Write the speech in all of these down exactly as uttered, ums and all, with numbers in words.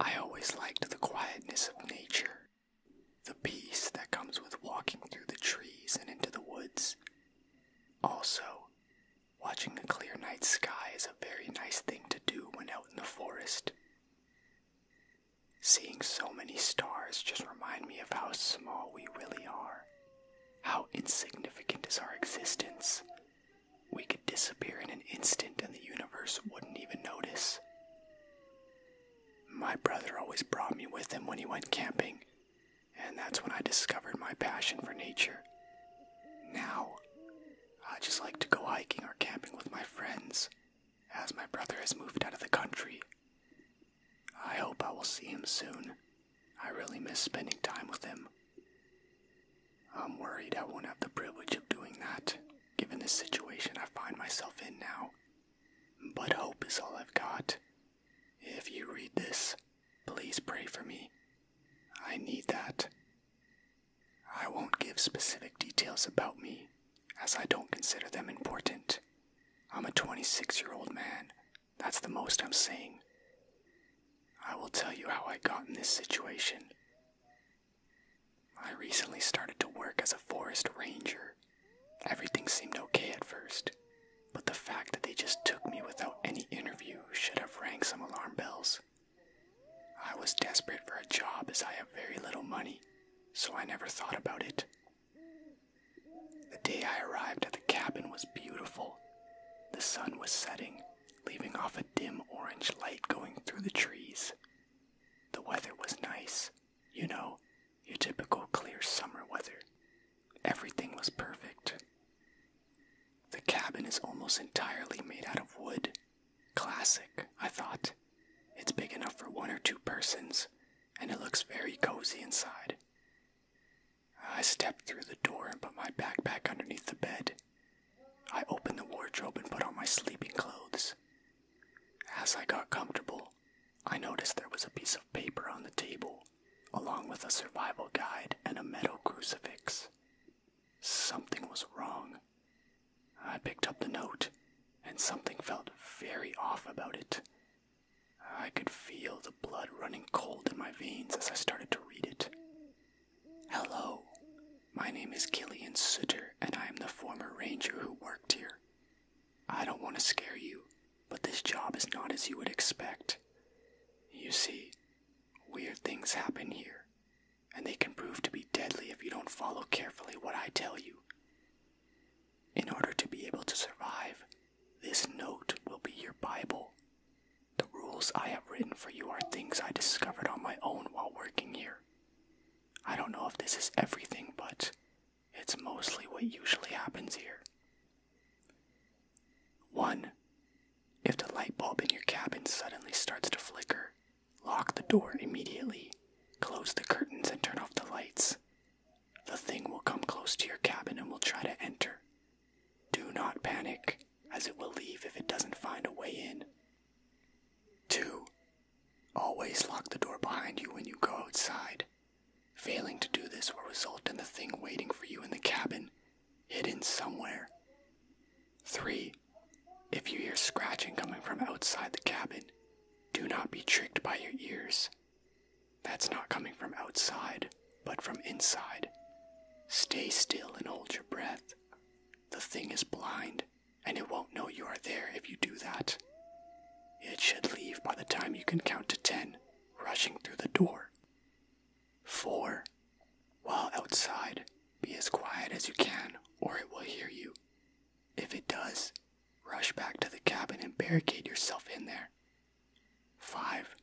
I always liked the quietness of nature, the peace that comes with walking through the trees and into the woods. Also, watching the clear night sky is a very nice thing to do when out in the forest. Seeing so many stars just remind me of how small we really are, how insignificant is our existence. We could disappear in an instant and the universe wouldn't even notice. My brother always brought me with him when he went camping, and that's when I discovered my passion for nature. Now, I just like to go hiking or camping with my friends, as my brother has moved out of the country. I hope I will see him soon. I really miss spending time with him. I'm worried I won't have the privilege of doing that, given the situation I find myself in now. But hope is all I've got. If you read this, please pray for me. I need that. I won't give specific details about me, as I don't consider them important. I'm a twenty-six-year-old man. That's the most I'm saying. I will tell you how I got in this situation. I recently started to work as a forest ranger. Everything seemed okay at first, but the fact that they just took me without any interview should have rang some alarm bells. I was desperate for a job as I have very little money, so I never thought about it. The day I arrived at the cabin was beautiful. The sun was setting, leaving off a dim orange light going through the trees. The weather was nice, you know, your typical clear summer weather. Everything was perfect. The cabin is almost entirely made out of wood. Classic, I thought. It's big enough for one or two persons, and it looks very cozy inside. I stepped through the door and put my backpack underneath the bed. I opened the wardrobe and put on my sleeping clothes. As I got comfortable, I noticed there was a piece of paper on the table, along with a survival guide and a metal crucifix. Something was wrong. I picked up the note, and something felt very off about it. I could feel the blood running cold in my veins as I started to read it. Hello, my name is Killian Sutter, and I am the former ranger who worked here. I don't want to scare you, but this job is not as you would expect. You see, weird things happen here, and they can prove to be deadly if you don't follow carefully what I tell you. In order to be able to survive, this note will be your Bible. The rules I have written for you are things I discovered on my own while working here. I don't know if this is everything, but it's mostly what usually happens here. one. If the light bulb in your cabin suddenly starts to flicker, lock the door immediately, close the curtains and turn off the lights. The thing will come close to your cabin and will try to enter. Do not panic, as it will leave if it doesn't find a way in. two. Always lock the door behind you when you go outside. Failing to do this will result in the thing waiting for you in the cabin, hidden somewhere. three. If you hear scratching coming from outside the cabin, do not be tricked by your ears. That's not coming from outside, but from inside. Stay still and hold your breath. The thing is blind, and it won't know you are there if you do that. It should leave by the time you can count to ten, rushing through the door. four. While outside, be as quiet as you can, or it will hear you. If it does, rush back to the cabin and barricade yourself in there. five.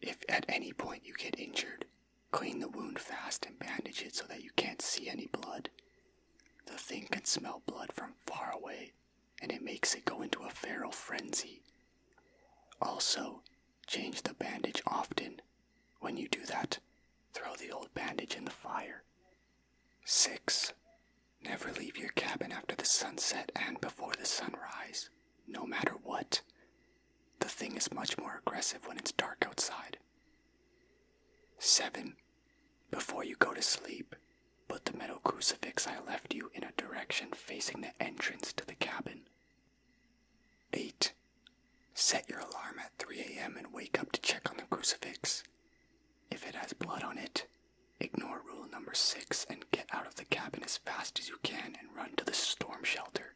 If at any point you get injured, clean the wound fast and bandage it so that you can't see any blood. The thing can smell blood from far away, and it makes it go into a feral frenzy. Also, change the bandage often. When you do that, throw the old bandage in the fire. six. Never leave your cabin after the sunset and before the sunrise, no matter what. The thing is much more aggressive when it's dark outside. seven. Before you go to sleep, put the metal crucifix I left you in a direction facing the entrance to the cabin. eight. Set your alarm at three a m and wake up to check on the crucifix. crucifix. If it has blood on it, ignore rule number six and get out of the cabin as fast as you can and run to the storm shelter.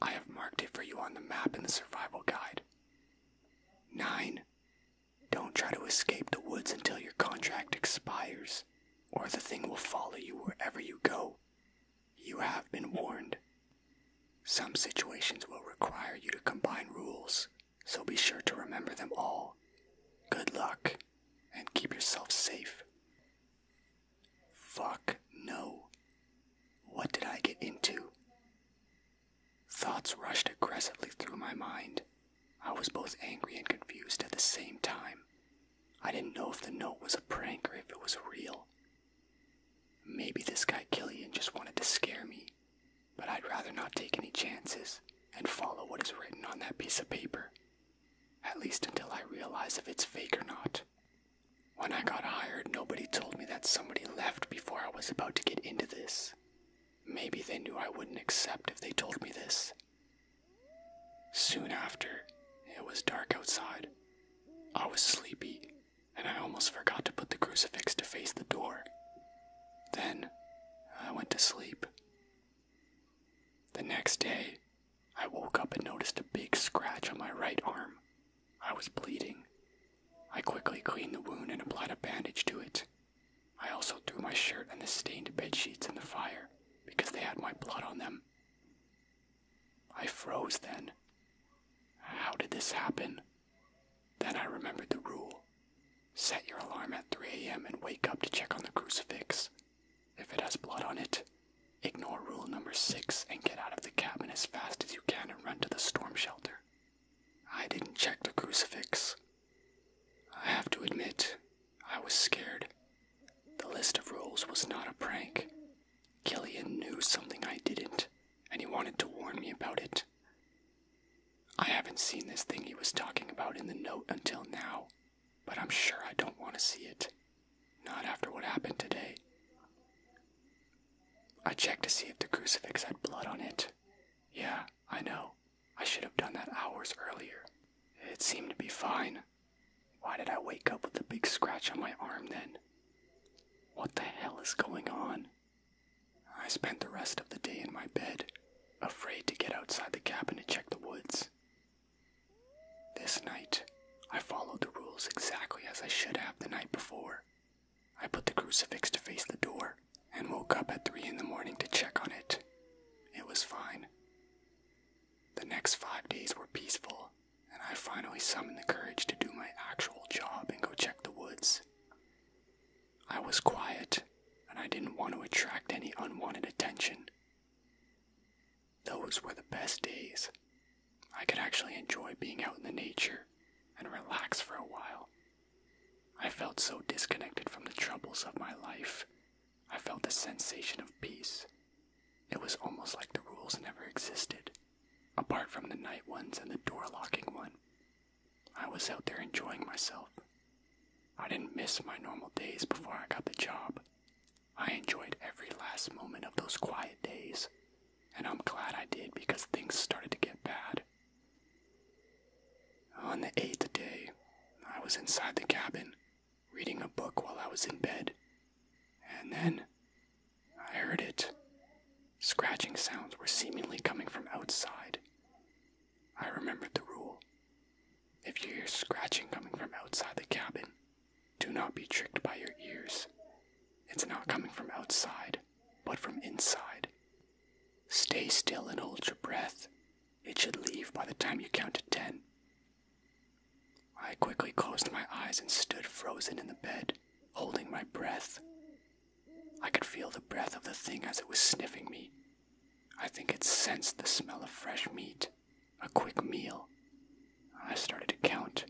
I have marked it for you on the map in the survival guide. nine. Don't try to escape the woods until your contract expires, or the thing will follow you wherever you go. You have been warned. Some situations will require you to combine rules, so be sure to remember them all. Good luck, and keep yourself safe. Fuck no. What did I get into? Thoughts rushed aggressively through my mind. I was both angry and confused at the same time. I didn't know if the note was a prank or if it was real. Maybe this guy Killian just wanted to scare me, but I'd rather not take any chances and follow what is written on that piece of paper, at least until I realize if it's fake or not. When I got hired, nobody told me that somebody left before I was about to get into this. Maybe they knew I wouldn't accept if they told me this. Soon after, it was dark outside. I was sleepy, and I almost forgot to put the crucifix to face the door. Then, I went to sleep. The next day, I woke up and noticed a big scratch on my right arm. I was bleeding. I quickly cleaned the wound and applied a bandage to it. I also threw my shirt and the stained bedsheets in the fire because they had my blood on them. I froze then. How did this happen? Then I remembered the rule. Set your alarm at three a m and wake up to check on the crucifix. If it has blood on it, ignore rule number six and get out of the cabin as fast as you can and run to the storm shelter. I didn't check the crucifix. I have to admit, I was scared. The list of rules was not a prank. Killian knew something I didn't, and he wanted to warn me about it. I haven't seen this thing he was talking about in the note until now, but I'm sure I don't want to see it. Not after what happened today. I checked to see if the crucifix had blood on it. Yeah, I know. I should have done that hours earlier. It seemed to be fine. Why did I wake up with a big scratch on my arm then? What the hell is going on? I spent the rest of the day in my bed, afraid to get outside the cabin to check the woods. This night, I followed the rules exactly as I should have the night before. I put the crucifix to face the door, and woke up at three in the morning to check on it. It was fine. The next five days were peaceful, and I finally summoned the courage to do my actual job and go check the woods. I was quiet, and I didn't want to attract any unwanted attention. Those were the best days. I could actually enjoy being out in the nature and relax for a while. I felt so disconnected from the troubles of my life. I felt a sensation of peace. It was almost like the rules never existed, apart from the night ones and the door locking one. I was out there enjoying myself. I didn't miss my normal days before I got the job. I enjoyed every last moment of those quiet days, and I'm glad I did because things started to get bad. On the eighth day, I was inside the cabin, reading a book while I was in bed. And then, I heard it. Scratching sounds were seemingly coming from outside. I remembered the rule. If you hear scratching coming from outside the cabin, do not be tricked by your ears. It's not coming from outside, but from inside. Stay still and hold your breath. It should leave by the time you count to ten. I quickly closed my eyes and stood frozen in the bed, holding my breath. I could feel the breath of the thing as it was sniffing me. I think it sensed the smell of fresh meat, a quick meal. I started to count.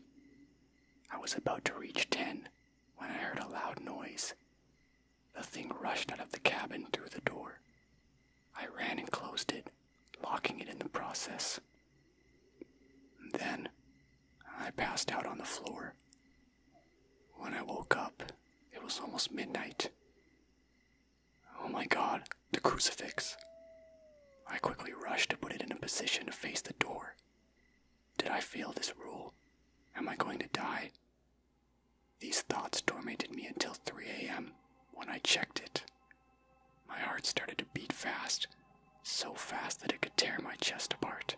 I was about to reach ten when I heard a loud noise. The thing rushed out of the cabin through the door. I ran and closed it, locking it in the process. Then, I passed out on the floor. When I woke up, it was almost midnight. Oh my God, the crucifix. I quickly rushed to put it in a position to face the door. Did I fail this rule? Am I going to die? These thoughts tormented me until three a m when I checked it. My heart started to beat fast, so fast that it could tear my chest apart.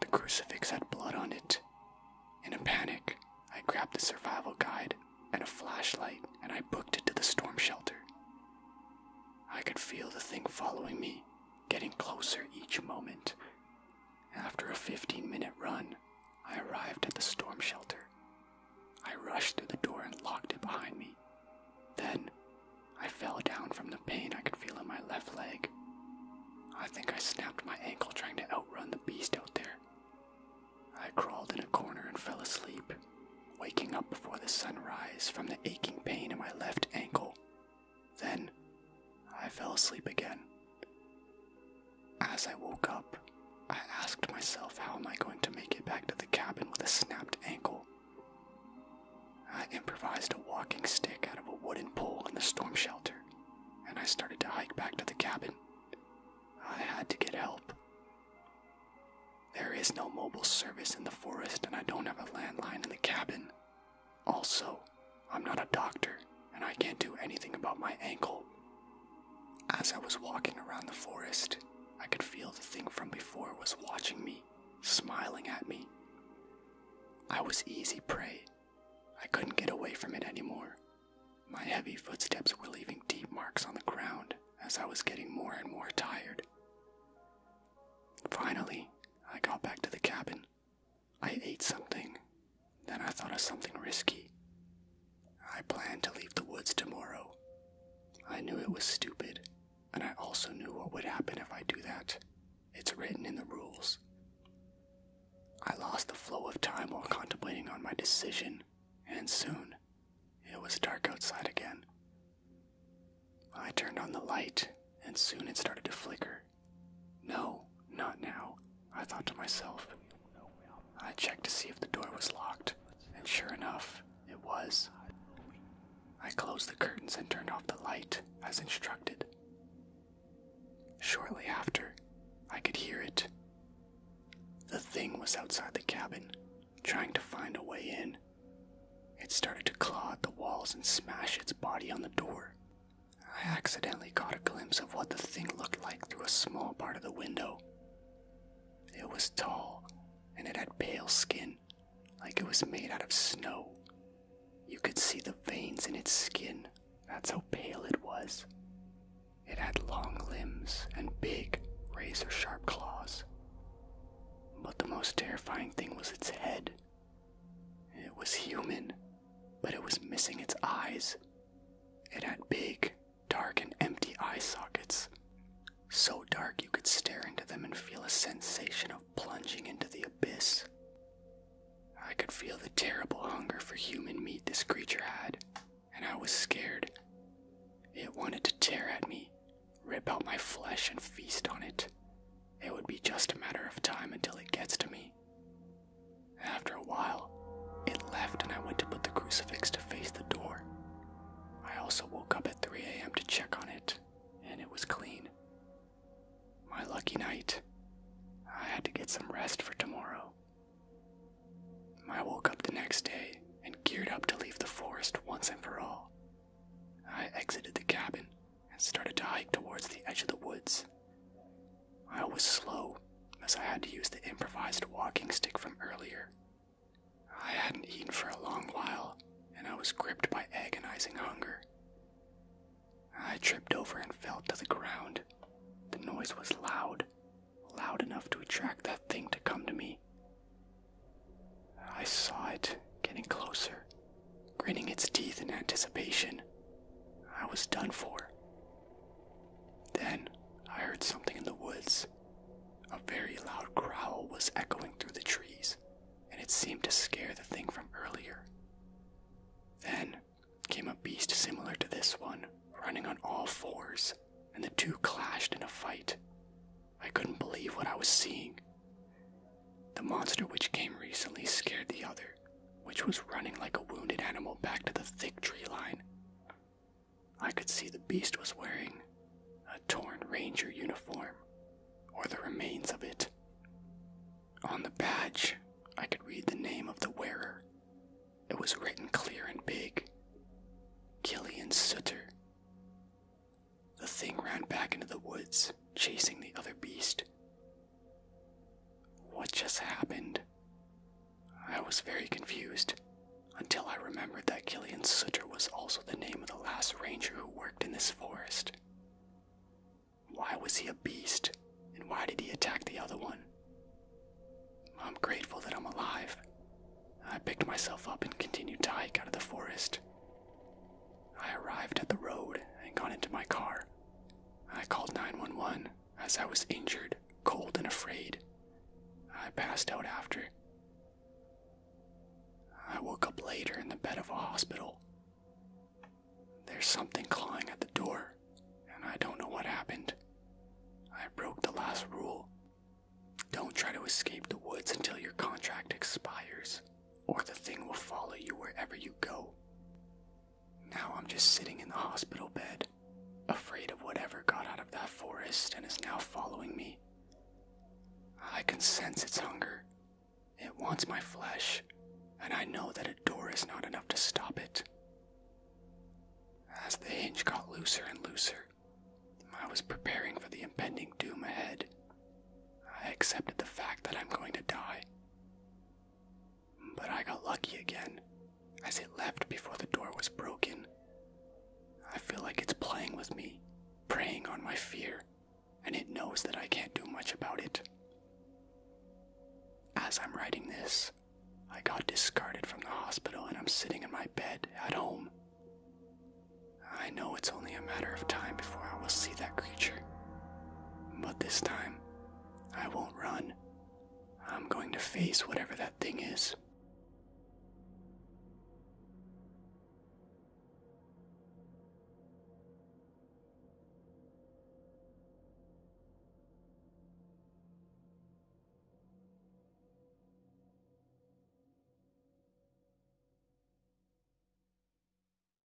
The crucifix had blood on it. In a panic, I grabbed the survival guide and a flashlight and I booked it to the storm shelter. I could feel the thing following me, getting closer each moment. After a fifteen minute run, I arrived at the storm shelter. I rushed through the door and locked it behind me. Then, I fell down from the pain I could feel in my left leg. I think I snapped my ankle trying to outrun the beast out there. I crawled in a corner and fell asleep, waking up before the sunrise from the aching pain in my left ankle. Then, I fell asleep again. As I woke up, I asked myself, how am I going to make it back to the cabin with a snapped ankle? I improvised a walking stick out of a wooden pole in the storm shelter, and I started to hike back to the cabin. I had to get help. There is no mobile service in the forest, and I don't have a landline in the cabin. Also, I'm not a doctor, and I can't do anything about my ankle. As I was walking around the forest, I could feel the thing from before was watching me, smiling at me. I was easy prey. I couldn't get away from it anymore. My heavy footsteps were leaving deep marks on the ground as I was getting more and more tired. Finally, I got back to the cabin. I ate something, then I thought of something risky. I planned to leave the woods tomorrow. I knew it was stupid, and I also knew what would happen if I do that. It's written in the rules. I lost the flow of time while contemplating on my decision. And soon, it was dark outside again. I turned on the light, and soon it started to flicker. No, not now, I thought to myself. I checked to see if the door was locked, and sure enough, it was. I closed the curtains and turned off the light, as instructed. Shortly after, I could hear it. The thing was outside the cabin, trying to find a way in. It started to claw at the walls and smash its body on the door. I accidentally caught a glimpse of what the thing looked like through a small part of the window. It was tall, and it had pale skin, like it was made out of snow. You could see the veins in its skin, that's how pale it was. It had long limbs and big, razor-sharp claws. But the most terrifying thing was its head. It was human, but it was missing its eyes. It had big, dark, and empty eye sockets. So dark you could stare into them and feel a sensation of plunging into the abyss. I could feel the terrible hunger for human meat this creature had, and I was scared. It wanted to tear at me, rip out my flesh, and feast on it. It would be just a matter of time until it gets to me. After a while, it left and I went to put the crucifix to face the door. I also woke up at three a m to check on it, and it was clean. My lucky night. I had to get some rest for tomorrow. I woke up the next day and geared up to leave the forest once and for all. I exited the cabin and started to hike towards the edge of the woods. I was slow, as I had to use the improvised walking stick from earlier. I hadn't eaten for a long while, and I was gripped by agonizing hunger. I tripped over and fell to the ground. The noise was loud, loud enough to attract that thing to come to me. I saw it getting closer, gritting its teeth in anticipation. I was done for. Then, I heard something in the woods. A very loud growl was echoing through the trees, and it seemed to scare the thing from earlier. Then came a beast similar to this one, running on all fours, and the two clashed in a fight. I couldn't believe what I was seeing. The monster which came recently scared the other, which was running like a wounded animal back to the thick tree line. I could see the beast was wearing a torn ranger uniform, or the remains of it. On the badge, I could read the name of the wearer. It was written clearly. back into the woods, chasing the other beast. What just happened? I was very confused, until I remembered that Killian Sutter was also the name of the last ranger who worked in this forest. Why was he a beast, and why did he attack the other one? I'm grateful that I'm alive. I picked myself up and continued to hike out of the forest. I arrived at the road and got into my car. I called nine one one as I was injured, cold, and afraid. I passed out after. I woke up later in the bed of a hospital. There's something clawing at the door, and I don't know what happened. I broke the last rule. Don't try to escape the woods until your contract expires, or the thing will follow you wherever you go. Now I'm just sitting in the hospital bed, afraid of whatever got out of that forest and is now following me. I can sense its hunger. It wants my flesh, and I know that a door is not enough to stop it. As the hinge got looser and looser, I was preparing for the impending doom ahead. I accepted the fact that I'm going to die. But I got lucky again, as it left before the door was broken. I feel like it's playing with me, preying on my fear, and it knows that I can't do much about it. As I'm writing this, I got discarded from the hospital and I'm sitting in my bed at home. I know it's only a matter of time before I will see that creature, but this time, I won't run. I'm going to face whatever that thing is.